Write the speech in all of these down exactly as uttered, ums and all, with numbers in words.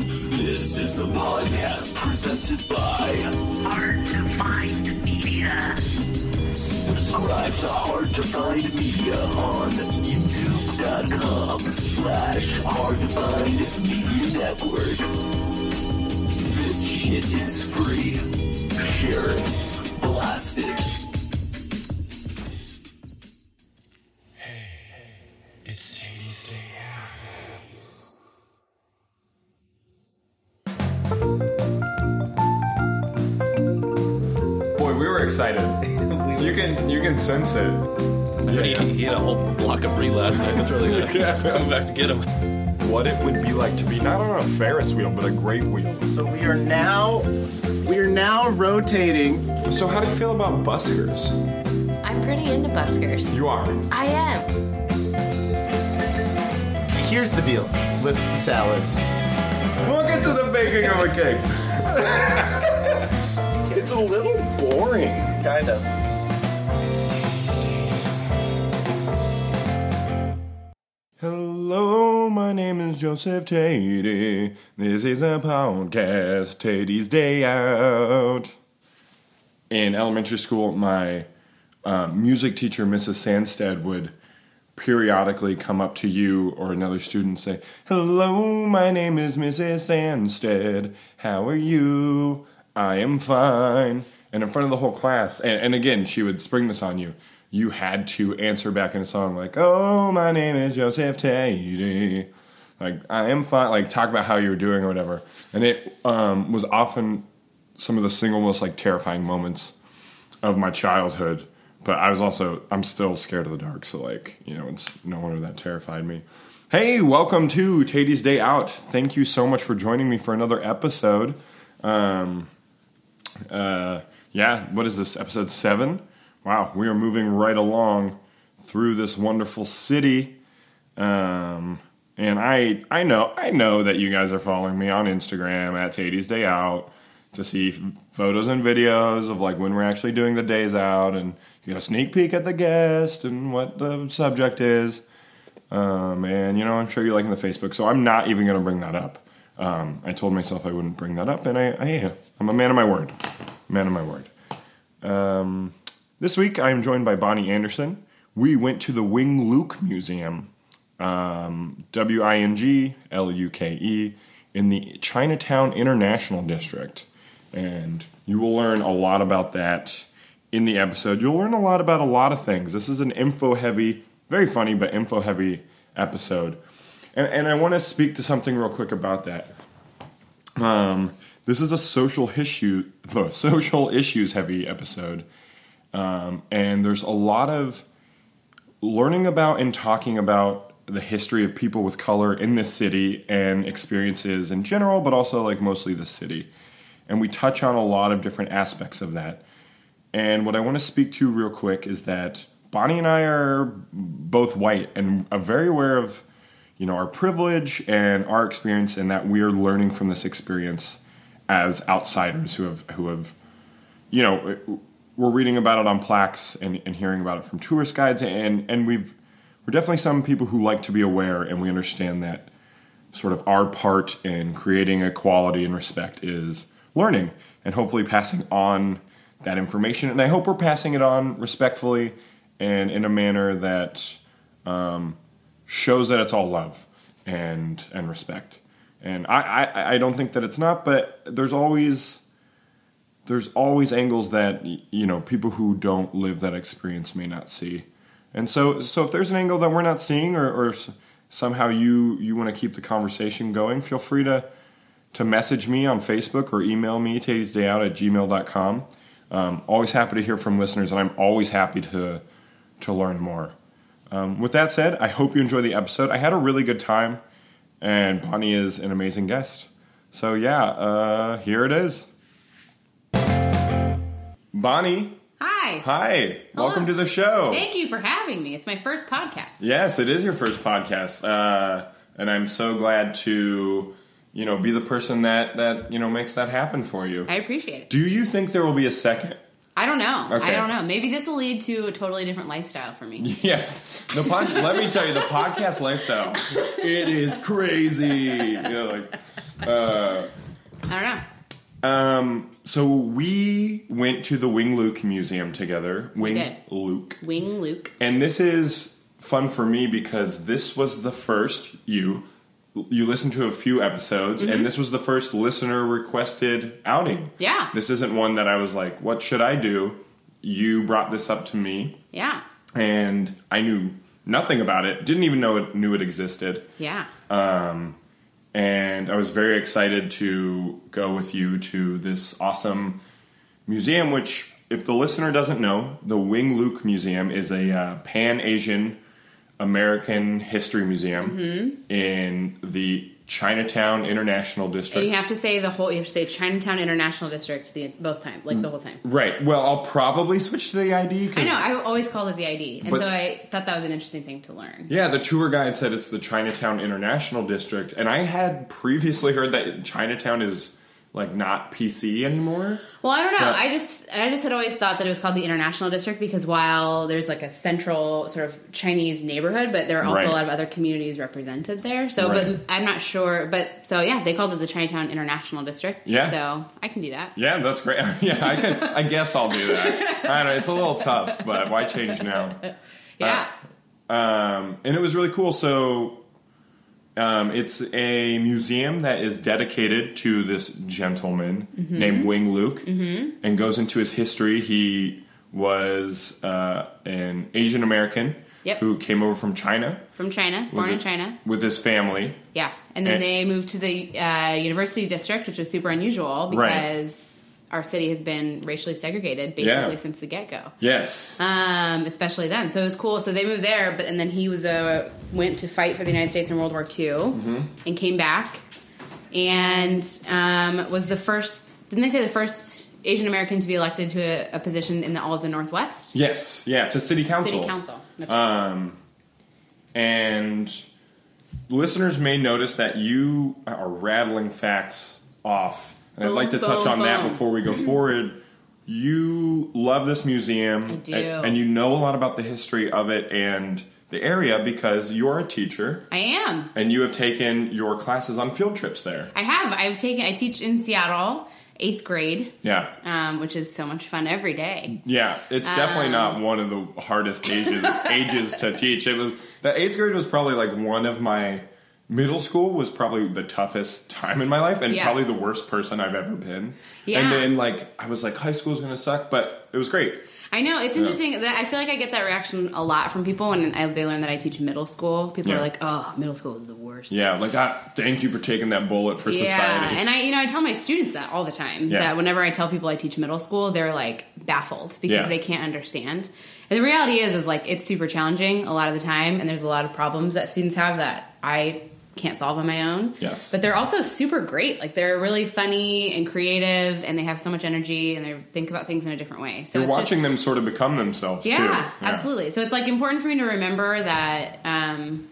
This is a podcast presented by Hard To Find Media. Subscribe to Hard To Find Media on YouTube.com slash Hard To Find Media Network. This shit is free. Share it. Blast it. Excited. You can you can sense it. I yeah. he, he had a whole block of brie last night. That's really nice. Yeah. Coming back to get him. What it would be like to be not on a Ferris wheel, but a great wheel. So we are now we are now rotating. So how do you feel about buskers? I'm pretty into buskers. You are? I am. Here's the deal with salads. We'll get to the baking of a cake. It's a little boring, kind of. Hello, my name is Joseph Tady. This is a podcast, Tady's Day Out. In elementary school, my uh, music teacher, Missus Sandstead, would periodically come up to you or another student and say, "Hello, my name is Missus Sandstead. How are you? I am fine." And in front of the whole class, and, and again, she would spring this on you. You had to answer back in a song like, "Oh, my name is Joseph Tady. Like, I am fine." Like, talk about how you were doing or whatever. And it um, was often some of the single most, like, terrifying moments of my childhood. But I was also, I'm still scared of the dark. So, like, you know, it's no wonder that terrified me. Hey, welcome to Tady's Day Out. Thank you so much for joining me for another episode. Um... Uh, yeah, what is this, episode seven? Wow, we are moving right along through this wonderful city. Um, and I I know I know that you guys are following me on Instagram at Tady's Day Out to see f- photos and videos of, like, when we're actually doing the days out, and you get a sneak peek at the guest and what the subject is. Um, and, you know, I'm sure you're liking the Facebook, so I'm not even going to bring that up. Um, I told myself I wouldn't bring that up, and I, I, I'm a man of my word. Man of my word. Um, this week, I am joined by Bonnie Anderson. We went to the Wing Luke Museum, um, W I N G L U K E, in the Chinatown International District. And you will learn a lot about that in the episode. You'll learn a lot about a lot of things. This is an info-heavy, very funny, but info-heavy episode. And, and I want to speak to something real quick about that. Um, this is a social issue, social issues heavy episode. Um, and there's a lot of learning about and talking about the history of people with color in this city and experiences in general, but also, like, mostly the city. And we touch on a lot of different aspects of that. And what I want to speak to real quick is that Bonnie and I are both white and are very aware of, you know, our privilege and our experience, and that we are learning from this experience as outsiders who have, who have, you know, we're reading about it on plaques and, and hearing about it from tourist guides, and and we've we're definitely some people who like to be aware, and we understand that sort of our part in creating equality and respect is learning and hopefully passing on that information. And I hope we're passing it on respectfully and in a manner that Um, shows that it's all love and and respect. And I, I, I don't think that it's not, but there's always there's always angles that, you know, people who don't live that experience may not see. And so so if there's an angle that we're not seeing, or, or somehow you, you want to keep the conversation going, feel free to to message me on Facebook or email me, tady's day out at gmail dot com. Um, always happy to hear from listeners, and I'm always happy to to learn more. Um, with that said, I hope you enjoy the episode. I had a really good time, and Bonnie is an amazing guest. So yeah, uh, here it is. Bonnie. Hi. Hi. Hello. Welcome to the show. Thank you for having me. It's my first podcast. Yes, it is your first podcast, uh, and I'm so glad to, you know, be the person that, that, you know, makes that happen for you. I appreciate it. Do you think there will be a second? I don't know. Okay. I don't know. Maybe this will lead to a totally different lifestyle for me. Yes. The pod- Let me tell you, the podcast lifestyle, it is crazy. You know, like, Uh, I don't know. Um, so we went to the Wing Luke Museum together. Wing we did. Luke. Wing Luke. And this is fun for me because this was the first you... You listened to a few episodes, mm-hmm. and this was the first listener-requested outing. Yeah. This isn't one that I was like, what should I do? You brought this up to me. Yeah. And I knew nothing about it. Didn't even know it knew it existed. Yeah. Um, and I was very excited to go with you to this awesome museum, which, if the listener doesn't know, the Wing Luke Museum is a uh, Pan-Asian American History Museum mm-hmm. in the Chinatown International District. And you have to say the whole, you have to say Chinatown International District the, both times, like the whole time. Right. Well, I'll probably switch to the I D. I know, I always call it the I D. And but, so I thought that was an interesting thing to learn. Yeah, the tour guide said it's the Chinatown International District. And I had previously heard that Chinatown is... Like, not P C anymore? Well, I don't know. But I just I just had always thought that it was called the International District because while there's, like, a central sort of Chinese neighborhood, but there are also right. a lot of other communities represented there. So, right. but I'm not sure. But, so, yeah, they called it the Chinatown International District. Yeah. So, I can do that. Yeah, that's great. yeah, I can. I guess I'll do that. I don't know. It's a little tough, but why change now? Yeah. Uh, um, and it was really cool. So... Um, it's a museum that is dedicated to this gentleman mm-hmm. named Wing Luke mm-hmm. and goes into his history. He was uh, an Asian American yep. who came over from China. From China, born in China. With his family. Yeah, and then and, they moved to the uh, university district, which was super unusual because right. our city has been racially segregated basically yeah. since the get-go. Yes. Um, especially then. So it was cool. So they moved there, but and then he was a... went to fight for the United States in World War Two mm-hmm. and came back and um, was the first, didn't they say the first Asian American to be elected to a, a position in the, all of the Northwest? Yes. Yeah. To city council. City council. That's right. Um, and listeners may notice that you are rattling facts off. And boom, I'd like to boom, touch on boom. that before we go forward. You love this museum. I do. And, and you know a lot about the history of it and... the area because you're a teacher. I am. And you have taken your classes on field trips there. I have. I've taken, I teach in Seattle, eighth grade. Yeah. Um, which is so much fun every day. Yeah. It's definitely um, not one of the hardest ages ages to teach. It was, the eighth grade was probably like one of my, middle school was probably the toughest time in my life and yeah. probably the worst person I've ever been. Yeah. And then like, I was like, high school is going to suck, but it was great. I know. It's interesting. Yeah. That I feel like I get that reaction a lot from people when I, they learn that I teach middle school. People yeah. are like, oh, middle school is the worst. Yeah. Like, ah, thank you for taking that bullet for yeah. society. And I, you know, I tell my students that all the time. Yeah. That whenever I tell people I teach middle school, they're like baffled because yeah. they can't understand. And the reality is, is like, it's super challenging a lot of the time. And there's a lot of problems that students have that I can't solve on my own. Yes. But they're also super great. Like, they're really funny and creative, and they have so much energy, and they think about things in a different way. So you're it's watching just, them sort of become themselves, yeah, too. Yeah, absolutely. So it's, like, important for me to remember that um,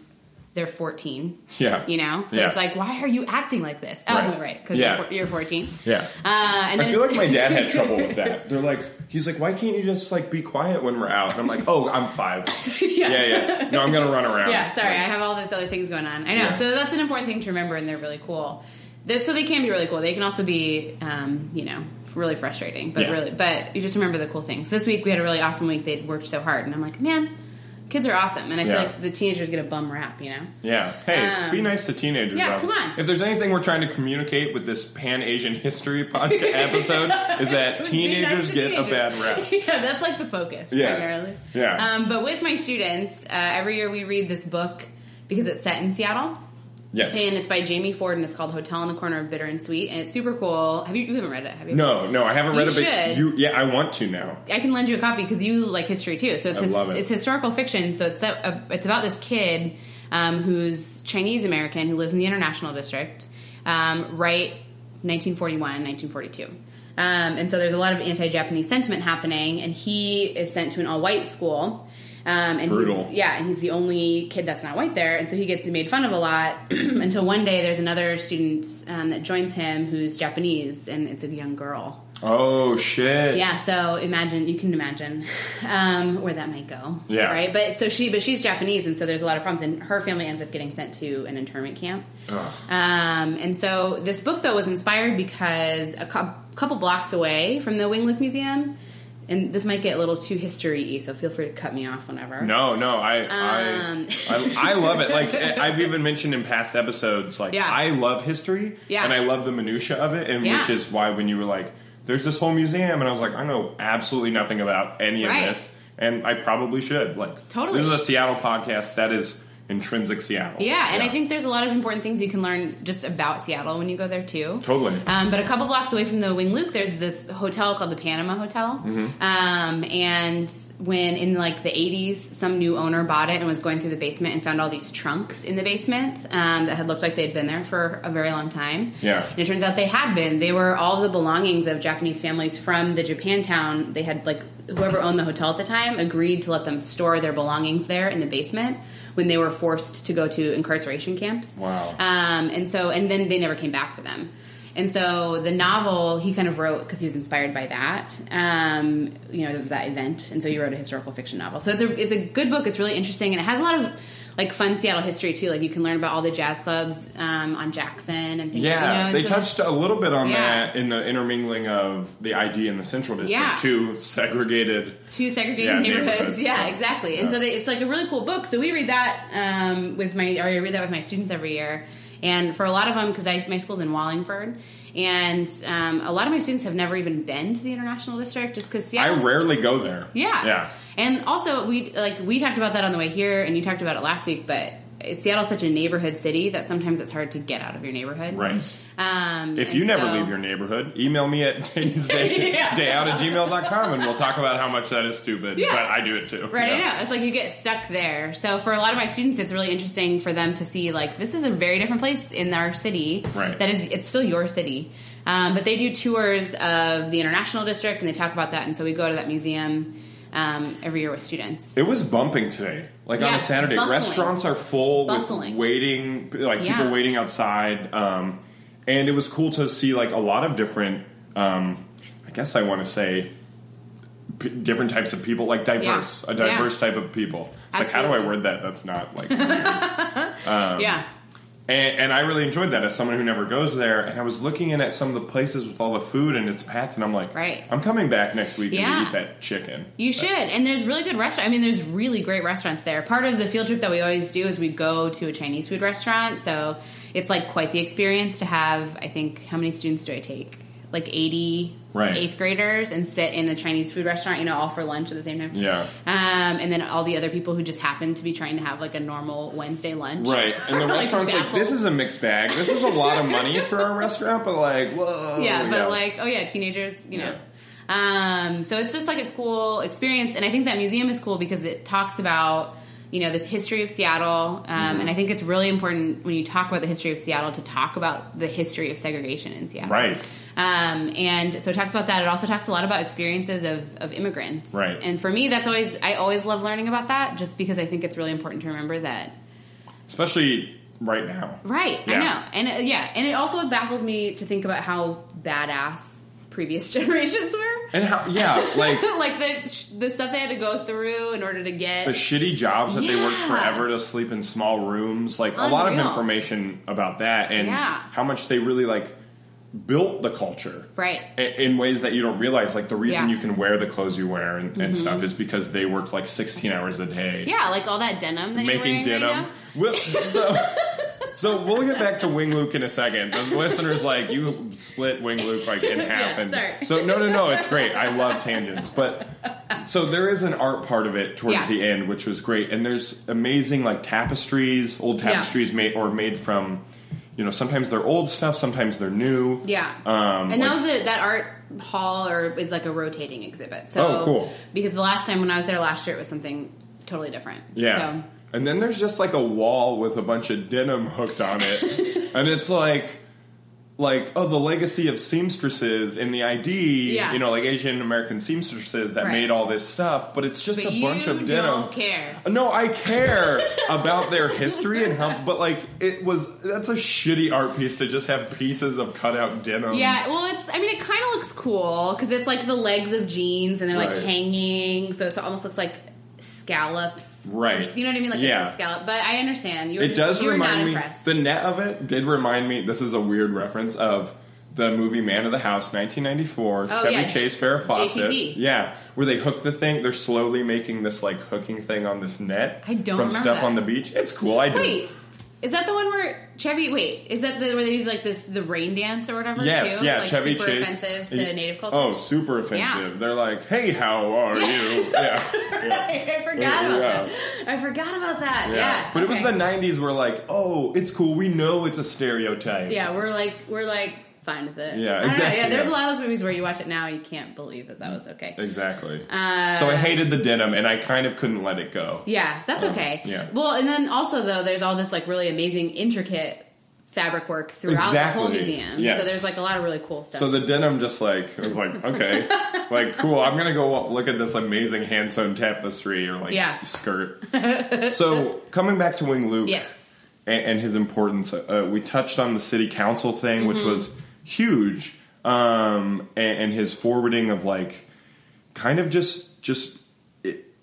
they're fourteen. Yeah. You know? So yeah. it's like, why are you acting like this? Oh, right. Right. Because yeah. you're, you're fourteen. Yeah. Uh, and then I feel like my dad had trouble with that. They're like... He's like, why can't you just, like, be quiet when we're out? And I'm like, oh, I'm five. yeah. yeah, yeah. No, I'm going to run around. Yeah, sorry. Like, I have all these other things going on. I know. Yeah. So that's an important thing to remember, and they're really cool. They're, so they can be really cool. They can also be, um, you know, really frustrating. But yeah. really, but you just remember the cool things. This week we had a really awesome week. They'd worked so hard. And I'm like, man, kids are awesome. And I feel yeah. like the teenagers get a bum rap, you know? Yeah. Hey, um, be nice to teenagers. Yeah, out. Come on. If there's anything we're trying to communicate with this Pan-Asian History podcast episode is that teenagers nice get teenagers. a bad rap. Yeah, that's like the focus yeah. primarily. Yeah. Um, but with my students, uh, every year we read this book because it's set in Seattle. Yes. And it's by Jamie Ford, and it's called Hotel on the Corner of Bitter and Sweet, and it's super cool. Have you, you haven't read it, have you? No, no, I haven't read you it, but should. You, yeah, I want to now. I can lend you a copy, because you like history, too. So it's I his, love it. It's historical fiction, so it's a, it's about this kid um, who's Chinese-American, who lives in the International District, um, right nineteen forty-one, nineteen forty-two. Um, and so there's a lot of anti-Japanese sentiment happening, and he is sent to an all-white school. Um, and Brutal. He's, yeah, and he's the only kid that's not white there, and so he gets made fun of a lot until one day there's another student um, that joins him who's Japanese, and it's a young girl. Oh, shit. Yeah, so imagine, you can imagine um, where that might go. Yeah. Right? But so she, but she's Japanese, and so there's a lot of problems, and her family ends up getting sent to an internment camp. Ugh. Um, and so this book, though, was inspired because a co- couple blocks away from the Wing Luke Museum, and this might get a little too history-y, so feel free to cut me off whenever. No, no, I um. I, I, I love it. Like, I've even mentioned in past episodes, like, yeah. I love history, yeah. and I love the minutia of it, and yeah. which is why when you were like, there's this whole museum, and I was like, I know absolutely nothing about any of right. this, and I probably should. Like, totally. This is a Seattle podcast that is intrinsic Seattle. Yeah, yeah, and I think there's a lot of important things you can learn just about Seattle when you go there, too. Totally. Um, but a couple blocks away from the Wing Luke, there's this hotel called the Panama Hotel, mm-hmm. um, and when in, like, the eighties, some new owner bought it and was going through the basement and found all these trunks in the basement um, that had looked like they'd been there for a very long time. Yeah. And it turns out they had been. They were all the belongings of Japanese families from the Japantown. They had, like, whoever owned the hotel at the time agreed to let them store their belongings there in the basement when they were forced to go to incarceration camps. Wow. Um, and so, and then they never came back for them. And so the novel he kind of wrote because he was inspired by that, um, you know, that event. And so he wrote a historical fiction novel. So it's a it's a good book. It's really interesting, and it has a lot of like fun Seattle history too. Like you can learn about all the jazz clubs um, on Jackson and things. Yeah, like, you know, they so touched a little bit on yeah. that in the intermingling of the I D and the Central District, yeah. two segregated, two segregated yeah, neighborhoods. neighborhoods. Yeah, so, exactly. Yeah. And so they, it's like a really cool book. So we read that um, with my or I read that with my students every year. And for a lot of them, because my school's in Wallingford, and um, a lot of my students have never even been to the International District, just because Seattle. I rarely go there. Yeah, yeah. And also, we like we talked about that on the way here, and you talked about it last week. But Seattle's such a neighborhood city that sometimes it's hard to get out of your neighborhood. Right. Um, if you never so, leave your neighborhood, email me at daysdayout yeah. day at gmail dot com, and we'll talk about how much that is stupid. Yeah. But I do it too. Right. Yeah. I know. It's like you get stuck there. So for a lot of my students, it's really interesting for them to see like this is a very different place in our city. Right. That is, it's still your city, um, but they do tours of the International District and they talk about that. And so we go to that museum um, every year with students. It was bumping today. Like, yeah, on a Saturday, bustling. Restaurants are full bustling. With waiting, like, yeah. people waiting outside. Um, and it was cool to see, like, a lot of different, um, I guess I want to say, p- different types of people. Like, diverse. Yeah. A diverse yeah. type of people. It's Absolutely. Like, how do I word that? That's not, like, weird. um, yeah. And, and I really enjoyed that as someone who never goes there. And I was looking in at some of the places with all the food and it's packed. And I'm like, right. I'm coming back next week yeah. and eat that chicken. You should. But, and there's really good restaurants. I mean, there's really great restaurants there. Part of the field trip that we always do is we go to a Chinese food restaurant. So it's like quite the experience to have, I think, how many students do I take? Like eighty right. eighth graders and sit in a Chinese food restaurant, you know, all for lunch at the same time. Yeah. Um, and then all the other people who just happen to be trying to have like a normal Wednesday lunch. Right. And the like restaurant's baffled. Like, this is a mixed bag. This is a lot of money for a restaurant, but like, whoa. Yeah, but yeah. like, oh yeah, teenagers, you know. Yeah. Um, so it's just like a cool experience. And I think that museum is cool because it talks about, you know, this history of Seattle. Um, mm-hmm. And I think it's really important when you talk about the history of Seattle to talk about the history of segregation in Seattle. Right. Um, and so it talks about that. It also talks a lot about experiences of, of immigrants. Right. And for me, that's always, I always love learning about that just because I think it's really important to remember that. Especially right now. Right. Yeah. I know. And it, yeah. And it also baffles me to think about how badass previous generations were. And how, yeah. Like, like the, the stuff they had to go through in order to get. The shitty jobs that yeah. they worked forever to sleep in small rooms. Like Unreal. A lot of information about that and yeah. how much they really like. Built the culture right in ways that you don't realize. Like the reason yeah. you can wear the clothes you wear and, mm-hmm. and stuff is because they worked like sixteen hours a day. Yeah, like all that denim. That making you're denim. Right now. We'll, so, so we'll get back to Wing Luke in a second. The listeners like you split Wing Luke like in half. And yeah, so no, no, no, it's great. I love tangents, but so there is an art part of it towards yeah. the end, which was great. And there's amazing like tapestries, old tapestries yeah. made or made from. You know, sometimes they're old stuff, sometimes they're new. Yeah. Um, and that like, was a, that art hall or is like a rotating exhibit. So, oh, cool. Because the last time when I was there last year, it was something totally different. Yeah. So. And then there's just like a wall with a bunch of denim hooked on it. And it's like, like, oh, the legacy of seamstresses in the I D, yeah. you know, like Asian American seamstresses that right. made all this stuff, but it's just but a bunch of denim. You don't care. No, I care about their history and how, but like, it was, that's a shitty art piece to just have pieces of cutout denim. Yeah, well, it's, I mean, it kind of looks cool, because it's like the legs of jeans, and they're right. like hanging, so, so it almost looks like scallops. Right. Just, you know what I mean? Like, yeah. it's a scallop. But I understand. You were, it just, does you remind were not me, impressed. The net of it did remind me, this is a weird reference, of the movie Man of the House, nineteen ninety-four, oh, Chevy yeah. Chase, Farrah Fawcett. J T T. Yeah. Where they hook the thing. They're slowly making this, like, hooking thing on this net. I don't From stuff that. on the beach. It's cool. I do. Wait. Is that the one where Chevy... Wait. Is that the, where they do, like, this the rain dance or whatever, yes, too? Yeah. It's, like, Chevy super Chase. super offensive to it, Native culture. Oh, super offensive. Yeah. They're like, hey, how are you? Yeah. yeah. I forgot yeah. about that. I forgot about that. Yeah. yeah. But okay. It was the nineties where, like, oh, it's cool. We know it's a stereotype. Yeah, we're like... We're like... fine with it. Yeah, exactly. I don't know. Yeah, there's yeah. a lot of those movies where you watch it now and you can't believe that that was okay. Exactly. Uh, so I hated the denim and I kind of couldn't let it go. Yeah, that's um, okay. Yeah. Well, and then also, though, there's all this, like, really amazing, intricate fabric work throughout exactly. the whole museum. Yes. So there's, like, a lot of really cool stuff. So the denim just, like, it was like, okay, like, cool, I'm going to go look at this amazing hand-sewn tapestry or, like, yeah. skirt. So coming back to Wing Luke yes. and, and his importance, uh, we touched on the city council thing, mm-hmm. which was huge, um, and, and his forwarding of, like, kind of just just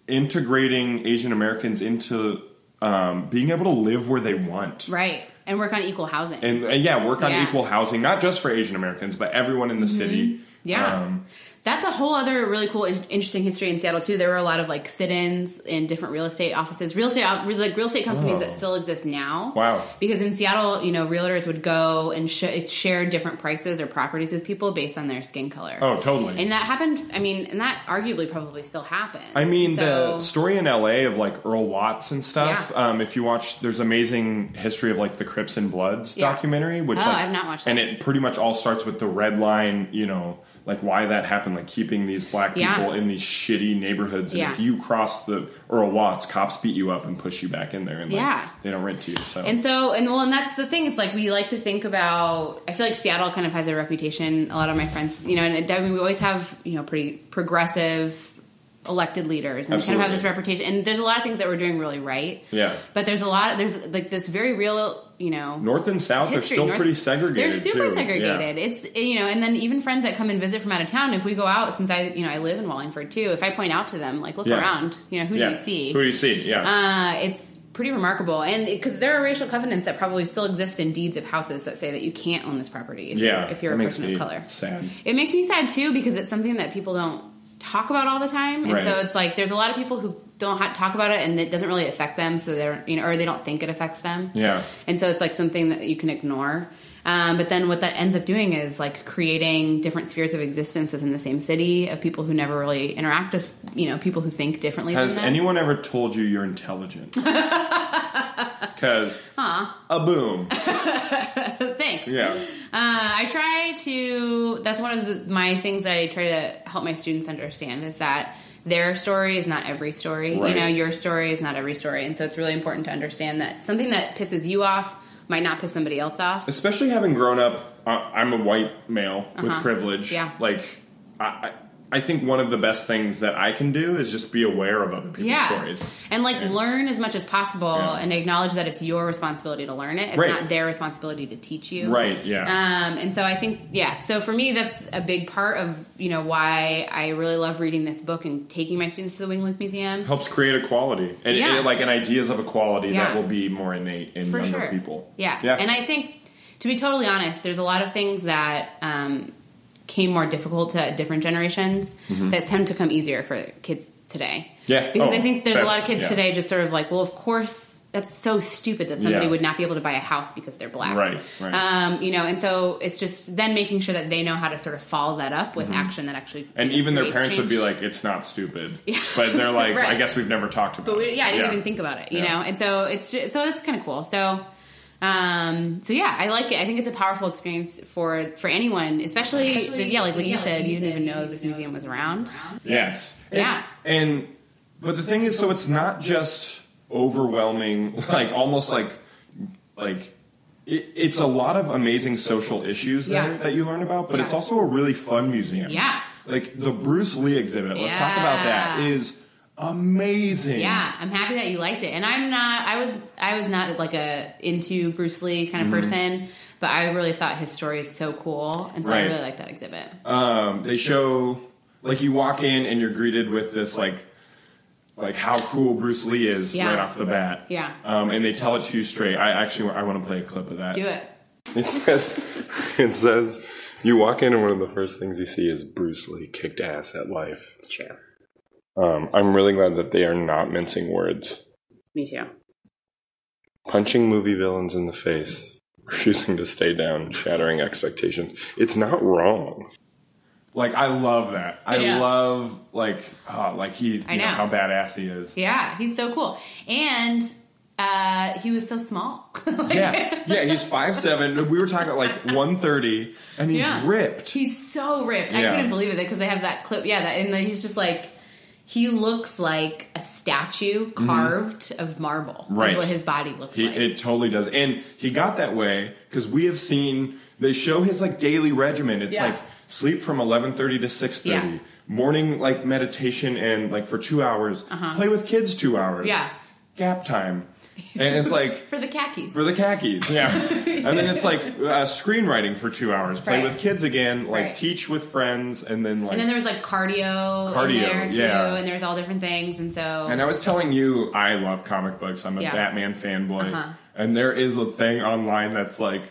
integrating Asian Americans into um, being able to live where they want. Right. And work on equal housing. And, and yeah, work on yeah. equal housing, not just for Asian Americans, but everyone in the mm-hmm. city. Yeah. Um, That's a whole other really cool, interesting history in Seattle, too. There were a lot of, like, sit-ins in different real estate offices. Real estate, like, real estate companies oh. that still exist now. Wow. Because in Seattle, you know, realtors would go and sh- share different prices or properties with people based on their skin color. Oh, totally. And that happened, I mean, and that arguably probably still happens. I mean, so, the story in L A of, like, Earl Watts and stuff, yeah. um, if you watch, there's amazing history of, like, the Crips and Bloods yeah. documentary. Which, oh, like, I've not watched that. And it pretty much all starts with the red line, you know, like, why that happened, like, keeping these black people yeah. in these shitty neighborhoods. And yeah. if you cross the Earl Watts, cops beat you up and push you back in there. And, like, yeah. they don't rent to you. So. And so, and well, and that's the thing. It's, like, we like to think about, I feel like Seattle kind of has a reputation. A lot of my friends, you know, and it, I mean, we always have, you know, pretty progressive elected leaders. And Absolutely. we kind of have this reputation. And there's a lot of things that we're doing really right. Yeah. But there's a lot, of, there's, like, this very real... You know, North and South history. are still North, pretty segregated. They're super too. segregated. Yeah. It's, you know, and then even friends that come and visit from out of town. If we go out, since I, you know, I live in Wallingford too. If I point out to them, like, look yeah. around, you know, who yeah. do you see? Who do you see? Yeah, uh, it's pretty remarkable, and because there are racial covenants that probably still exist in deeds of houses that say that you can't own this property if yeah, you're, if you're a person of color. Sad. It makes me sad too, because it's something that people don't talk about all the time, and right. so it's like there's a lot of people who don't ha- talk about it, and it doesn't really affect them, so they're, you know, or they don't think it affects them. Yeah, and so it's like something that you can ignore. Um, but then what that ends up doing is, like, creating different spheres of existence within the same city of people who never really interact with, you know, people who think differently. Has than them. anyone ever told you you're intelligent? Because huh. a boom. Thanks. Yeah. Uh, I try to. That's one of the, my things that I try to help my students understand is that their story is not every story. Right. You know, your story is not every story, and so it's really important to understand that something that pisses you off might not piss somebody else off. Especially having grown up, uh, I'm a white male uh-huh. with privilege. Yeah. Like, I I think one of the best things that I can do is just be aware of other people's yeah. stories. And, like, and, learn as much as possible yeah. and acknowledge that it's your responsibility to learn it. It's right. not their responsibility to teach you. Right, yeah. Um, and so I think, yeah. So for me, that's a big part of, you know, why I really love reading this book and taking my students to the Wing Luke Museum. Helps create equality. And, yeah. it, like, an ideas of equality yeah. that will be more innate in for younger sure. people. Yeah. yeah. And I think, to be totally honest, there's a lot of things that... Um, came more difficult to different generations mm-hmm. that tend to come easier for kids today. Yeah. Because oh, I think there's a lot of kids yeah. today just sort of like, well, of course, that's so stupid that somebody yeah. would not be able to buy a house because they're black. Right, right. Um, you know, and so it's just then making sure that they know how to sort of follow that up with mm-hmm. action that actually... And even their parents change. would be like, it's not stupid. Yeah. But they're like, right. I guess we've never talked about but we, it. Yeah, I didn't yeah. even think about it, you yeah. know? And so it's just, so it's kind of cool. So... Um, so yeah, I like it. I think it's a powerful experience for, for anyone, especially, especially the, yeah, like what yeah, you said, like you didn't even know this museum was around. Yes. Yeah. And, and but the thing is, so it's not just overwhelming, like almost like, like It, it's a lot of amazing social issues yeah. there that you learn about, but yeah. it's also a really fun museum. Yeah. Like the Bruce Lee exhibit, let's yeah. talk about that, is amazing. Yeah, I'm happy that you liked it. And I'm not, I was, I was not like a into Bruce Lee kind of mm-hmm. person, but I really thought his story is so cool. And so right. I really like that exhibit. Um, they show, like you walk in and you're greeted with this like, like how cool Bruce Lee is yeah. right off the bat. Yeah. Um, and they tell it to you straight. I actually, I want to play a clip of that. Do it. It says, it says, you walk in and one of the first things you see is Bruce Lee kicked ass at life. It's true. Um, I'm really glad that they are not mincing words. Me too. Punching movie villains in the face, refusing to stay down, shattering expectations. It's not wrong. Like, I love that. I yeah. love, like, oh, like he, you I know. know how badass he is. Yeah, he's so cool. And uh, he was so small. like, yeah, yeah, he's five seven. We were talking about, like, one thirty, and he's yeah. ripped. He's so ripped. Yeah. I couldn't believe it, because they have that clip. Yeah, that, and then he's just, like, he looks like a statue carved mm-hmm. of marble. Right. That's what his body looks he, like. It totally does. And he got that way, because we have seen, they show his, like, daily regimen. It's yeah. like... sleep from eleven thirty to six thirty. Yeah. Morning, like, meditation and, like, for two hours. Uh-huh. Play with kids two hours. Yeah. Gap time. And it's, like... for the khakis. For the khakis, yeah. And then it's, like, uh, screenwriting for two hours. Play right. with kids again. Like, right. teach with friends. And then, like... and then there's, like, cardio. Cardio, in there too, yeah. And there's all different things. And so... and I was telling you, I love comic books. I'm a yeah. Batman fanboy. Uh-huh. And there is a thing online that's, like...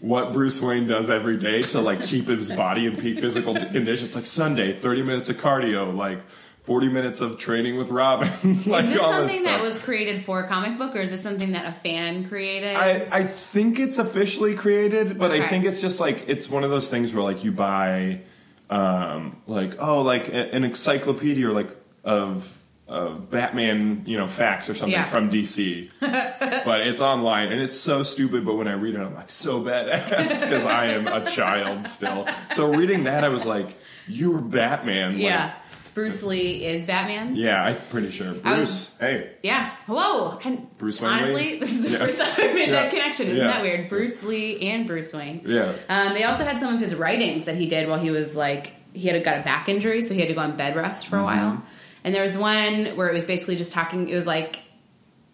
what Bruce Wayne does every day to, like, keep his body in peak physical condition. It's like Sunday, thirty minutes of cardio, like forty minutes of training with Robin. Like, is this all something this stuff. That was created for a comic book, or is this something that a fan created? I, I think it's officially created, but okay. I think it's just like it's one of those things where, like, you buy, um, like oh, like an encyclopedia or like of. Uh, Batman, you know, facts or something yeah. from D C. But it's online, and it's so stupid, but when I read it, I'm like, so badass, because I am a child still. So reading that, I was like, you're Batman. Yeah. Like, Bruce Lee is Batman? Yeah, I'm pretty sure. Bruce, was, hey. Yeah. Hello. And Bruce Wayne. Honestly, Wayne? This is the yeah. first time I made yeah. that connection. Isn't yeah. that weird? Bruce Lee and Bruce Wayne. Yeah. Um, they also had some of his writings that he did while he was, like, he had a, got a back injury, so he had to go on bed rest for mm-hmm. a while. And there was one where it was basically just talking, it was like,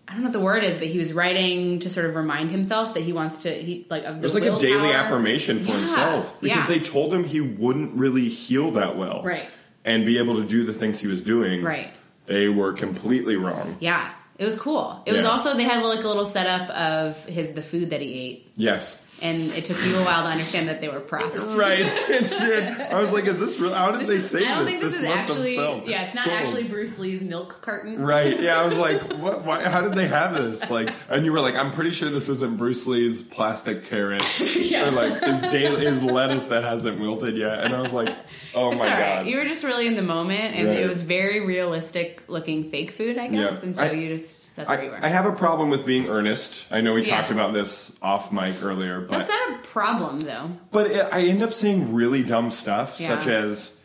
I don't know what the word is, but he was writing to sort of remind himself that he wants to, he like, of the it was like willpower. A daily affirmation for yeah. himself. Because yeah. they told him he wouldn't really heal that well. Right. And be able to do the things he was doing. Right. They were completely wrong. Yeah. It was cool. It yeah. was also, they had like a little setup of his the food that he ate. Yes. And it took you a while to understand that they were props. Right. It did. I was like, is this real? How did this they say this? I don't this? think this, this is actually... yeah, it's not so, actually Bruce Lee's milk carton. Right. Yeah, I was like, what? Why, how did they have this? Like, and you were like, I'm pretty sure this isn't Bruce Lee's plastic carrot. yeah. Or like his, daily, his lettuce that hasn't wilted yet. And I was like, oh it's my right. God. You were just really in the moment, and right. it was very realistic looking fake food, I guess. Yeah. And so I, you just... that's where you were. I, I have a problem with being earnest. I know we yeah. talked about this off mic earlier. But that's not a problem, though. But it, I end up saying really dumb stuff, yeah. such as,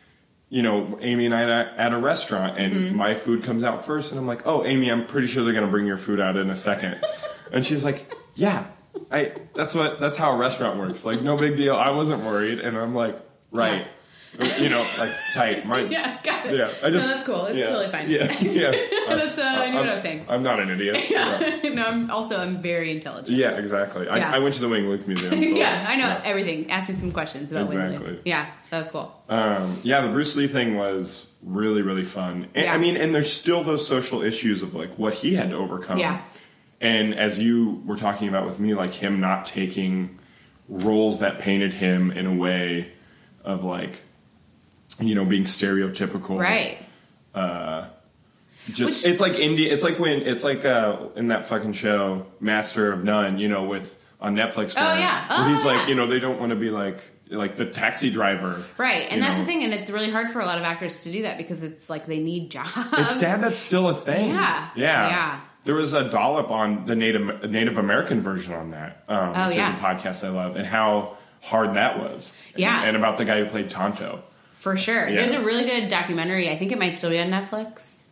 you know, Amy and I at a restaurant, and mm-hmm. my food comes out first, and I'm like, oh, Amy, I'm pretty sure they're going to bring your food out in a second. And she's like, yeah, I. that's what. That's how a restaurant works. Like, no big deal. I wasn't worried. And I'm like, right. Yeah. You know, like, tight. My, yeah, got it. Yeah, I just, no, that's cool. It's yeah, totally fine. Yeah, yeah. That's, uh, I knew I'm, what I was saying. I'm not an idiot. yeah. Right. No, I'm also, I'm very intelligent. Yeah, exactly. Yeah. I, I went to the Wing Luke Museum. So yeah, I know yeah. everything. Ask me some questions about exactly. Wing Luke. Yeah, that was cool. Um, yeah, the Bruce Lee thing was really, really fun. And, yeah. I mean, and there's still those social issues of, like, what he had to overcome. Yeah. And as you were talking about with me, like, him not taking roles that painted him in a way of, like, you know, being stereotypical. Right. Uh, just, Which, it's like India, it's like when, it's like, uh, in that fucking show, Master of None, you know, with, on Netflix. Oh, where, yeah. Oh, where he's yeah. like, you know, they don't want to be like, like the taxi driver. Right. And that's know. the thing. And it's really hard for a lot of actors to do that because it's like, they need jobs. It's sad that's still a thing. Yeah. Yeah. yeah. There was a dollop on the Native, Native American version on that, um, oh, which yeah. is a podcast I love, and how hard that was. Yeah. And, and about the guy who played Tonto. For sure. Yeah. There's a really good documentary. I think it might still be on Netflix.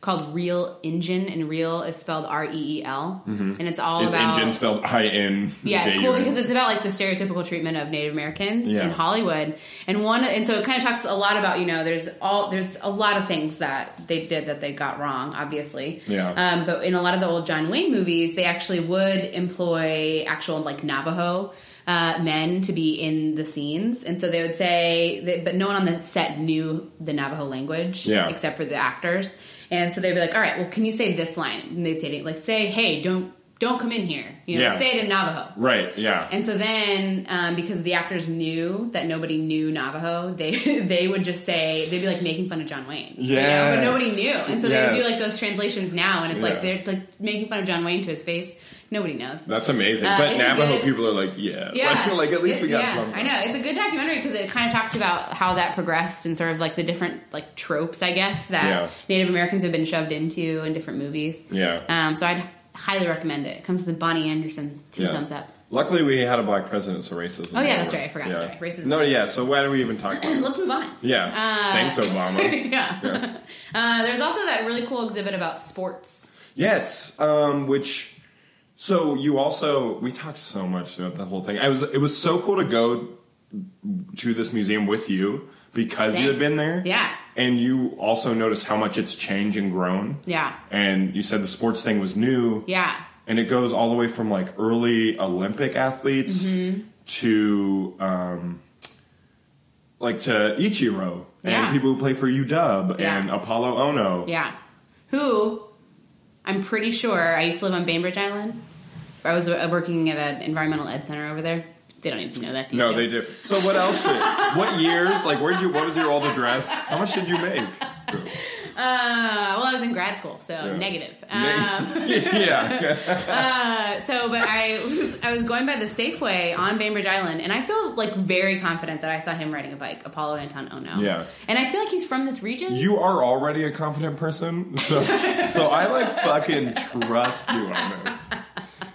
called Reel Engine, and Reel is spelled R E E L, mm-hmm. and it's all is about... Is Engine spelled I N J U N? Yeah, cool, because it's about, like, the stereotypical treatment of Native Americans yeah. in Hollywood. And one, and so it kind of talks a lot about, you know, there's all there's a lot of things that they did that they got wrong, obviously. Yeah. Um, but in a lot of the old John Wayne movies, they actually would employ actual, like, Navajo Uh, men to be in the scenes, and so they would say that, but no one on the set knew the Navajo language yeah. except for the actors, and so they'd be like, all right, well, can you say this line? And they'd say, like, say, hey, don't don't come in here, you know, yeah. say it in Navajo, right? Yeah. And so then um, because the actors knew that nobody knew Navajo, they they would just say, they'd be like making fun of John Wayne, yeah, you know? But nobody knew, and so yes. they would do like those translations now, and it's yeah. like they're like making fun of John Wayne to his face. Nobody knows. That's amazing. Uh, but Navajo good, people are like, yeah. yeah. Like, like, at least we got yeah, something. I know. It's a good documentary because it kind of talks about how that progressed and sort of like the different like tropes, I guess, that yeah. Native Americans have been shoved into in different movies. Yeah. Um. So I'd highly recommend it. It comes with Bonnie Anderson. Two yeah. thumbs up. Luckily, we had a black president, so racism. Oh, yeah, that's right. I forgot. Yeah. That's right. Racism. No, yeah, so why do we even talk about it? Let's move on. Yeah. Uh, Thanks, Obama. yeah. yeah. Uh, there's also that really cool exhibit about sports. Yes, um, which... So you also, we talked so much about the whole thing. I was, it was so cool to go to this museum with you because Thanks. you had been there. Yeah. And you also noticed how much it's changed and grown. Yeah. And you said the sports thing was new. Yeah. And it goes all the way from like early Olympic athletes mm-hmm. to, um, like to Ichiro yeah. and people who play for U W yeah. and Apolo Ohno. Yeah. Who, I'm pretty sure, I used to live on Bainbridge Island. I was working at an environmental ed center over there. They don't even know that, do you? No, they do. So what else? Did, what years? Like, where'd you? What was your old address? How much did you make? Uh, well, I was in grad school, so yeah. negative. Um, yeah. uh, so, but I was I was going by the Safeway on Bainbridge Island, and I feel like very confident that I saw him riding a bike, Apolo Ohno. Yeah. And I feel like he's from this region. You are already a confident person, so so I like fucking trust you on this.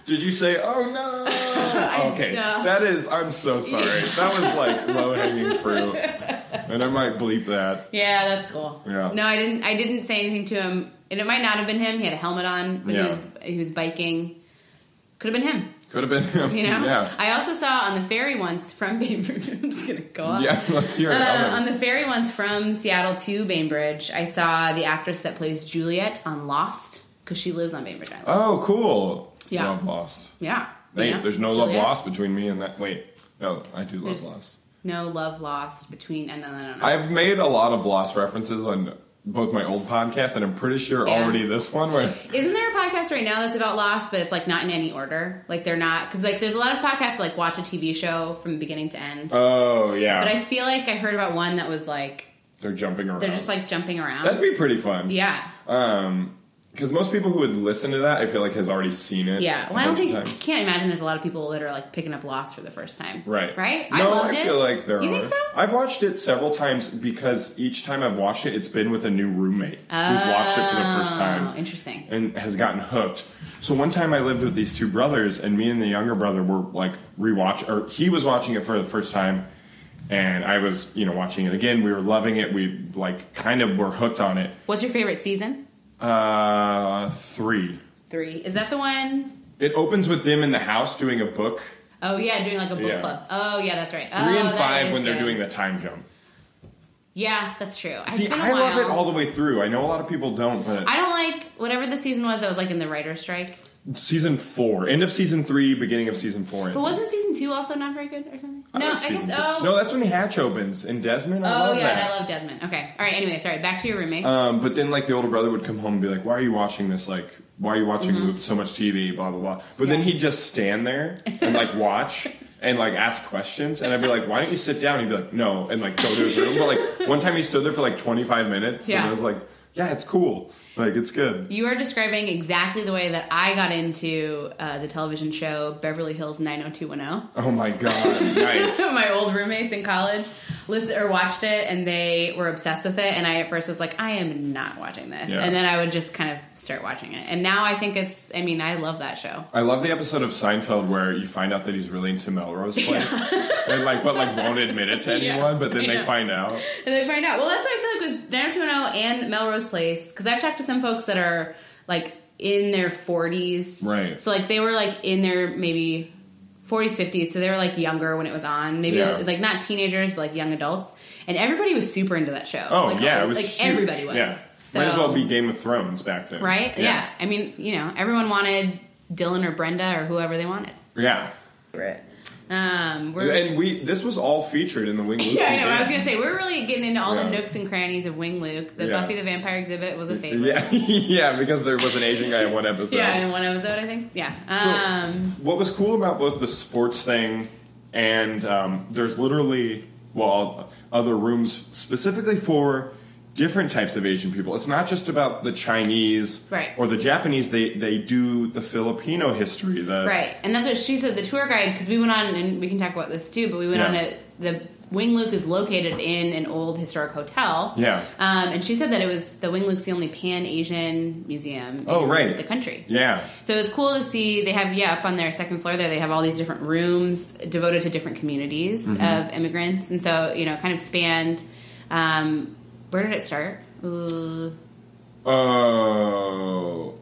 Did you say, oh no? Okay, I, uh, that is, I'm so sorry. That was like low-hanging fruit. And I might bleep that. Yeah, that's cool. Yeah. No, I didn't I didn't say anything to him. And it might not have been him. He had a helmet on, but yeah. he was he was biking. Could have been him. Could have been him. You know? Yeah. I also saw on the ferry once from Bainbridge. I'm just going to go up. Yeah, let's hear it. Uh, on the ferry once from Seattle to Bainbridge, I saw the actress that plays Juliet on Lost, because she lives on Bainbridge Island. Oh, cool. Yeah. Love Lost. Yeah. Hey, yeah. There's no Juliet. Love lost between me and that. Wait. No, I do love there's Lost. No love lost between and then I don't know. I've made a lot of Lost references on both my old podcast and I'm pretty sure yeah. already this one. Where Isn't there a podcast right now that's about Lost, but it's like not in any order? Like they're not, because like there's a lot of podcasts that, like watch a T V show from beginning to end. Oh, yeah. But I feel like I heard about one that was like. They're jumping around. They're just like jumping around. That'd be pretty fun. Yeah. Um. Because most people who would listen to that, I feel like, has already seen it. Yeah. Well, I don't think... I can't imagine there's a lot of people that are, like, picking up Lost for the first time. Right. Right? No, I loved it. I feel like there are. You think so? I've watched it several times because each time I've watched it, it's been with a new roommate oh, who's watched it for the first time. Interesting. And has gotten hooked. So one time I lived with these two brothers, and me and the younger brother were, like, rewatch... Or he was watching it for the first time, and I was, you know, watching it again. We were loving it. We, like, kind of were hooked on it. What's your favorite season? Uh, three. Three. Is that the one? It opens with them in the house doing a book. Oh, yeah, doing like a book yeah. club. Oh, yeah, that's right. Three oh, and five when good. they're doing the time jump. Yeah, that's true. I See, I love it all the way through. I know a lot of people don't, but... I don't like whatever the season was that was like in the writer's strike. Season four. End of season three, beginning of season four. But wasn't season two also not very good or something? I no, like I guess... Oh. No, that's when the hatch opens. And Desmond, I oh, love yeah, that. Oh, yeah, I love Desmond. Okay. All right, anyway, sorry. Back to your roommates. Um, but then, like, the older brother would come home and be like, why are you watching this, like... Why are you watching mm-hmm. so much T V, blah, blah, blah. But yeah. then he'd just stand there and, like, watch and, like, ask questions. And I'd be like, why don't you sit down? And he'd be like, no. And, like, go to his room. But, like, one time he stood there for, like, twenty-five minutes. Yeah. And I was like... Yeah, it's cool. Like, it's good. You are describing exactly the way that I got into uh, the television show Beverly Hills nine oh two one oh. Oh, my God. Nice. My old roommates in college listened or watched it, and they were obsessed with it. And I at first was like, I am not watching this. Yeah. And then I would just kind of start watching it. And now I think it's, I mean, I love that show. I love the episode of Seinfeld where you find out that he's really into Melrose Place. Yeah. and like, but like won't admit it to anyone, yeah. but then yeah. they find out. And they find out. Well, that's why I feel like with nine oh two one oh and Melrose Place, because I've talked to some folks that are like in their forties. Right. So like they were like in their maybe... forties, fifties, so they were, like, younger when it was on. Maybe, yeah. like, not teenagers, but, like, young adults. And everybody was super into that show. Oh, like, yeah, all, it was Like, huge. everybody was. Yeah. So, might as well be Game of Thrones back then. Right? Yeah. yeah. I mean, you know, everyone wanted Dylan or Brenda or whoever they wanted. Yeah. Right. Um, we're, and we this was all featured in the Wing Luke yeah, I know. I was going to say, we're really getting into all yeah. the nooks and crannies of Wing Luke. The yeah. Buffy the Vampire exhibit was a favorite. Yeah, yeah, because there was an Asian guy in one episode. Yeah, in one episode, I think. Yeah. Um, so, what was cool about both the sports thing and um, there's literally, well, other rooms specifically for different types of Asian people. It's not just about the Chinese right. or the Japanese. They they do the Filipino history. The right. And that's what she said. The tour guide, because we went on, and we can talk about this too, but we went yeah. on a, the Wing Luke is located in an old historic hotel. Yeah. Um, and she said that it was, the Wing Luke's the only Pan-Asian museum oh, in right. the country. Yeah. So it was cool to see. They have, yeah, up on their second floor there, they have all these different rooms devoted to different communities mm-hmm. of immigrants. And so, you know, kind of spanned... Um, Where did it start? Oh. Uh,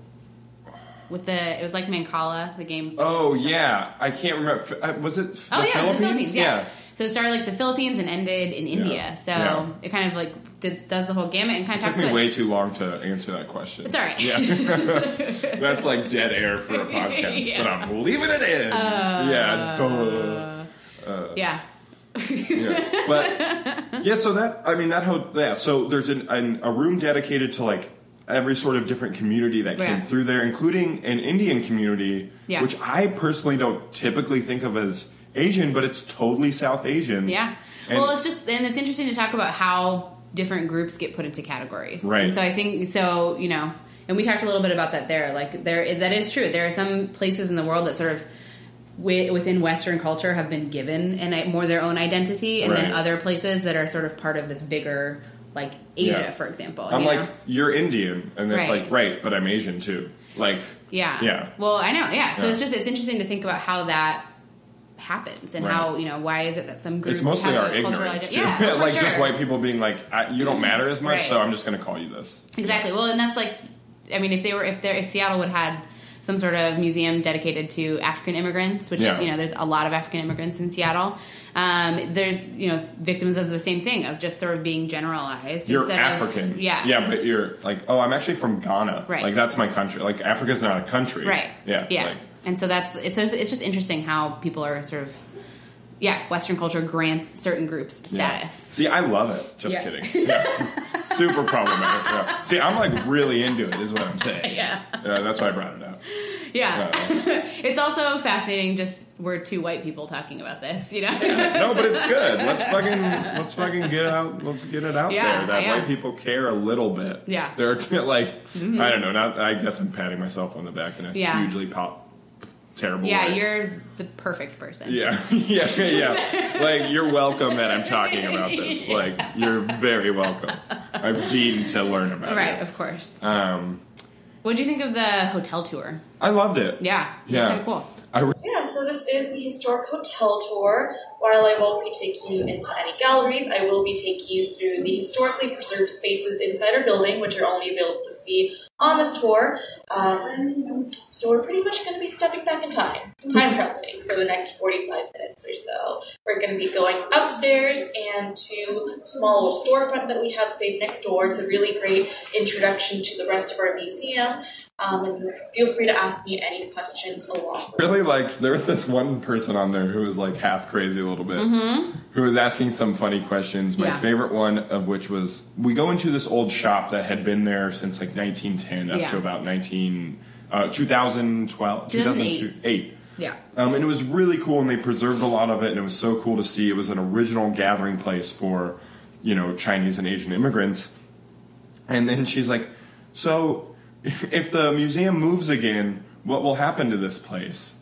With the... It was like Mancala, the game... Oh, yeah. I can't remember. Was it the oh, yeah, Philippines? The Philippines, yeah. yeah. So it started like the Philippines and ended in India. Yeah. So yeah. it kind of like did, does the whole gamut and kind of it talks about... It took me way too long to answer that question. It's all right. Yeah. That's like dead air for a podcast, yeah. but I'm leaving it in. Uh, yeah. Duh. Uh, yeah. yeah, but yeah, so that I mean that ho- yeah, so there's an, an a room dedicated to like every sort of different community that came yeah. through there, including an Indian community, yeah. which I personally don't typically think of as Asian, but it's totally South Asian. Yeah, and well, it's just and it's interesting to talk about how different groups get put into categories, right? And so I think so, you know, and we talked a little bit about that there. Like there, that is true. There are some places in the world that sort of. Within Western culture have been given and more their own identity and right. then other places that are sort of part of this bigger like Asia yeah. for example. I'm you like know? You're Indian and it's right. like right but I'm Asian too like yeah yeah well I know yeah so yeah. it's just it's interesting to think about how that happens and right. how you know why is it that some groups it's mostly have our ignorance too. Yeah, well, like sure. just white people being like I, you don't matter as much right. so I'm just going to call you this exactly well and that's like I mean if they were if, there, if Seattle would have had some sort of museum dedicated to African immigrants, which, yeah. you know, there's a lot of African immigrants in Seattle. Um, there's, you know, victims of the same thing, of just sort of being generalized. You're African. Of, yeah. Yeah, but you're like, oh, I'm actually from Ghana. Right. Like, that's my country. Like, Africa's not a country. Right. Yeah. Yeah. Like, and so that's, it's, it's just interesting how people are sort of, yeah, Western culture grants certain groups status. Yeah. See, I love it. Just yeah. kidding. Yeah. Super problematic. Yeah. See, I'm like really into it is what I'm saying. Yeah. Yeah that's why I brought it up. Yeah. Uh, it's also fascinating just we're two white people talking about this, you know? Yeah. No, but it's good. Let's fucking let's fucking get out let's get it out yeah, there. That yeah. white people care a little bit. Yeah. They're like mm-hmm. I don't know, not I guess I'm patting myself on the back in a yeah. hugely pop terrible yeah way. You're the perfect person yeah yeah yeah like you're welcome that I'm talking about this yeah. like you're very welcome I've deemed to learn about right, it right of course um what did you think of the hotel tour? I loved it yeah it's yeah. kind of cool I re- yeah so this is the historic hotel tour. While I won't be taking you into any galleries, I will be taking you through the historically preserved spaces inside our building, which are only available to see on this tour. Um, so we're pretty much going to be stepping back in time, time traveling for the next forty-five minutes or so. We're going to be going upstairs and to a small little storefront that we have saved next door. It's a really great introduction to the rest of our museum. Um, and feel free to ask me any questions along. Really, like, there was this one person on there who was, like, half crazy a little bit. Mm-hmm. Who was asking some funny questions. My yeah. favorite one of which was, we go into this old shop that had been there since, like, nineteen ten up yeah. to about nineteen, uh, twenty twelve, two thousand eight. two thousand eight. Yeah. Um, and it was really cool, and they preserved a lot of it, and it was so cool to see. It was an original gathering place for, you know, Chinese and Asian immigrants. And then she's like, so... if the museum moves again, what will happen to this place?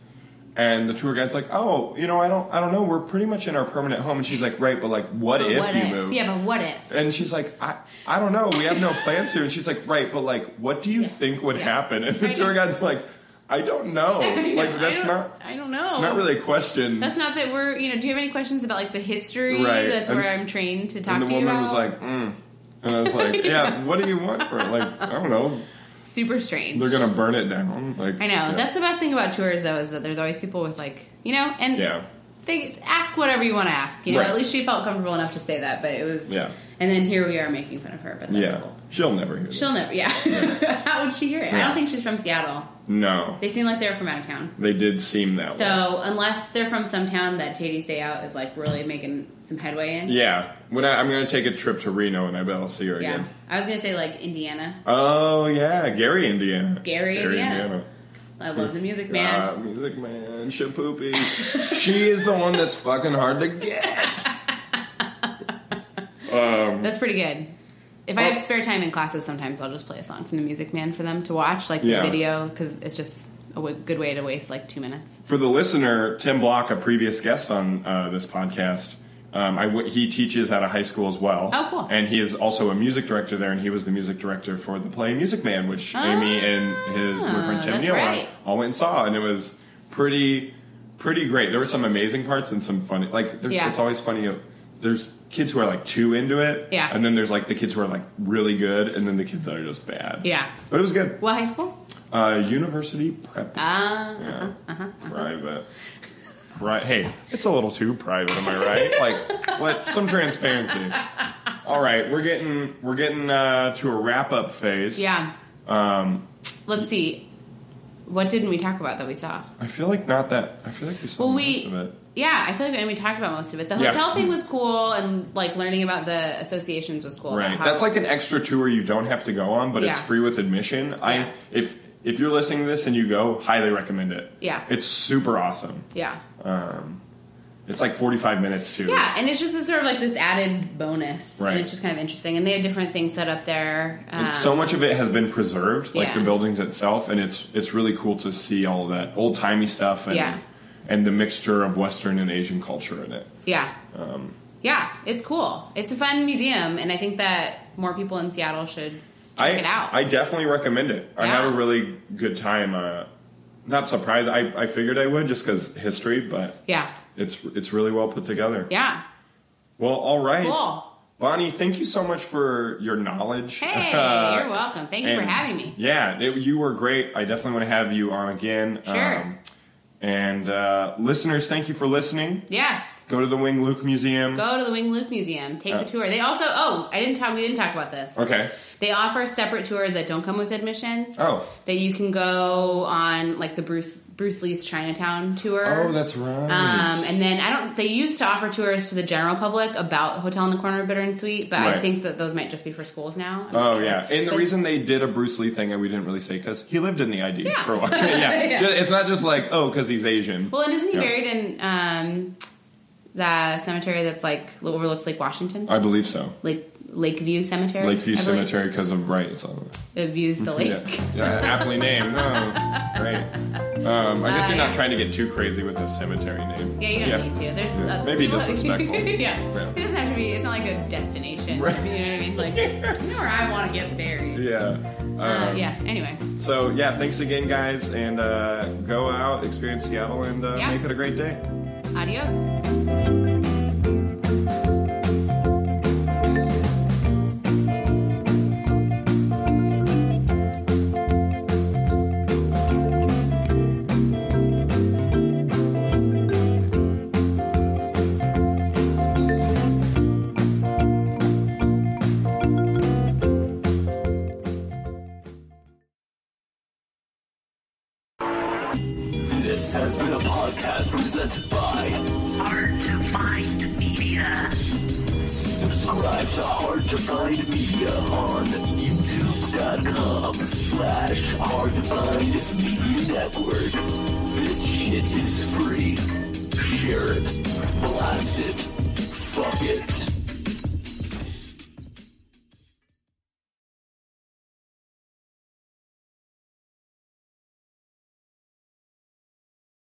And the tour guide's like, oh, you know, I don't I don't know. We're pretty much in our permanent home. And she's like, right, but, like, what but if what you if? move? Yeah, but what if? And she's like, I, I don't know. We have no plans here. And she's like, right, but, like, what do you yeah. think would yeah. happen? And the I tour guide's like, I don't know. I like, that's I not... I don't know. It's not really a question. That's not that we're... You know, do you have any questions about, like, the history? Right. That's and, where I'm trained to talk to you about. And the woman was like, mm. And I was like, yeah. yeah, what do you want for, like, I don't know. Super strange. They're going to burn it down. Like, I know. Yeah. That's the best thing about tours, though, is that there's always people with, like, you know, and yeah. they ask whatever you want to ask. You know, right. At least she felt comfortable enough to say that, but it was... Yeah. And then here we are making fun of her, but that's yeah. cool. She'll never hear this. She'll never, yeah. yeah. How would she hear it? Yeah. I don't think she's from Seattle. No. They seem like they were from out of town. They did seem that so, way. So, unless they're from some town that Teddy's Day Out is, like, really making some headway in. Yeah. When I, I'm going to take a trip to Reno, and I bet I'll see her yeah. again. I was going to say, like, Indiana. Oh, yeah. Gary, Indiana. Gary, Gary Indiana. Indiana. I love the Music Man. Ah, Music Man. Shapoopy. She is the one that's fucking hard to get. um, that's pretty good. If I have spare time in classes, sometimes I'll just play a song from the Music Man for them to watch, like yeah. the video, because it's just a w- good way to waste like two minutes. For the listener, Tim Block, a previous guest on uh, this podcast, um, I w- he teaches at a high school as well. Oh, cool. And he is also a music director there, and he was the music director for the play Music Man, which ah, Amy and his boyfriend Tim Neal right. all went and saw, and it was pretty, pretty great. There were some amazing parts and some funny, like, yeah. it's always funny. There's kids who are, like, too into it. Yeah. And then there's, like, the kids who are, like, really good. And then the kids that are just bad. Yeah. But it was good. What high school? Uh, University Prep. Ah. Uh, yeah. Uh-huh, uh-huh, uh-huh. Private. Right. Hey, it's a little too private, am I right? Like, what? Some transparency. All right. We're getting, we're getting uh, to a wrap-up phase. Yeah. Um. Let's see. What didn't we talk about that we saw? I feel like not that. I feel like we saw well, most we, of it. Yeah, I feel like we talked about most of it. The hotel yeah. thing was cool, and like learning about the associations was cool. Right, that's like an extra tour you don't have to go on, but yeah. it's free with admission. Yeah. I if if you're listening to this and you go, highly recommend it. Yeah, it's super awesome. Yeah, um, it's like forty-five minutes too. Yeah, and it's just a sort of like this added bonus, right. and it's just kind of interesting. And they have different things set up there. Um, and so much of it has been preserved, like yeah. the buildings itself, and it's it's really cool to see all of that old timey stuff. And, yeah. And the mixture of Western and Asian culture in it. Yeah. Um, yeah, it's cool. It's a fun museum, and I think that more people in Seattle should check I, it out. I definitely recommend it. Yeah. I had a really good time. Uh, not surprised. I, I figured I would just because history, but yeah, it's it's really well put together. Yeah. Well, all right. Cool. Bonnie, thank you so much for your knowledge. Hey, uh, you're welcome. Thank you and, for having me. Yeah, it, you were great. I definitely want to have you on again. Sure. Um, And uh, listeners, thank you for listening. Yes. Go to the Wing Luke Museum. Go to the Wing Luke Museum. Take uh, the tour. They also, oh, I didn't talk. We didn't talk about this. Okay. They offer separate tours that don't come with admission. Oh. That you can go on, like the Bruce Bruce Lee's Chinatown tour. Oh, that's right. Um, and then I don't. They used to offer tours to the general public about Hotel on the Corner of Bitter and Sweet, but right. I think that those might just be for schools now. I'm oh sure. yeah, and but the reason they did a Bruce Lee thing and we didn't really say because he lived in the I D yeah. for a while. yeah. yeah, it's not just like oh because he's Asian. Well, and isn't he yeah. buried in? Um, The cemetery that's like overlooks Lake Washington. I believe so. Lake Lakeview Cemetery. Lakeview Cemetery because of right. It's on it views the lake. yeah, yeah aptly named. No, right. Um, I guess uh, you're yeah. not trying to get too crazy with a cemetery name. Yeah, you don't yeah. need to. There's yeah. uh, maybe disrespectful. yeah. yeah, it doesn't have to be. It's not like a destination. Right. You know what I mean? Like you know where I want to get buried. Yeah. Um, uh, yeah. Anyway. So yeah, thanks again, guys, and uh, go out, experience Seattle, and uh, yeah. make it a great day. Adios. This has been a podcast presented by Hard To Find Media. Subscribe to Hard To Find Media on YouTube.com slash Hard To Find Media Network. This shit is free. Share it. Blast it. Fuck it.